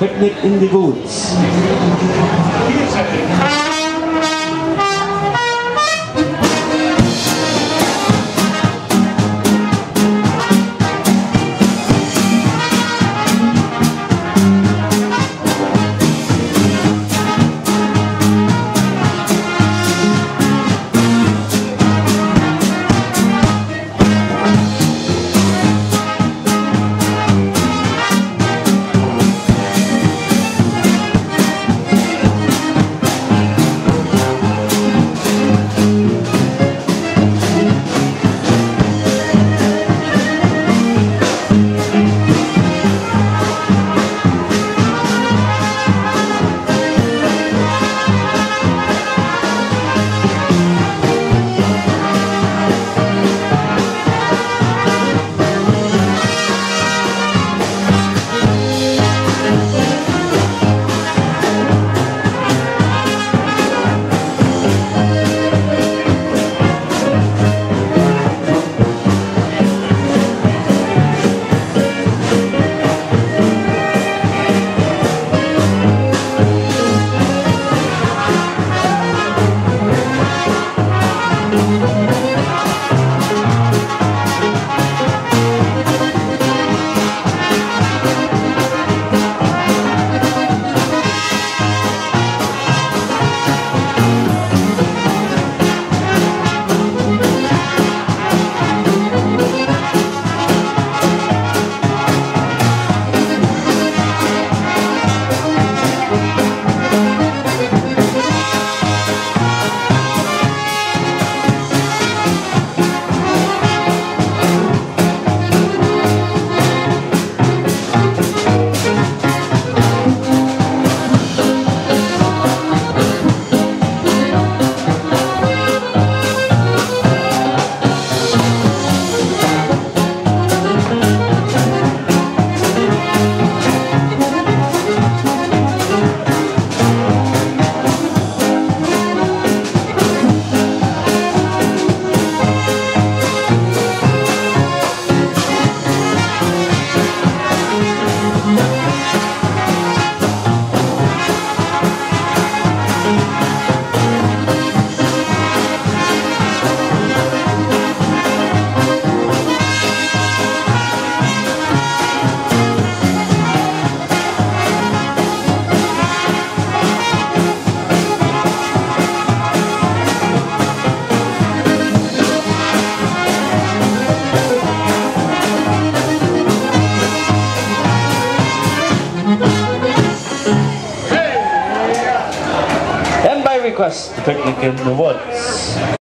Picnic in the Woods. The Picnic in the Woods.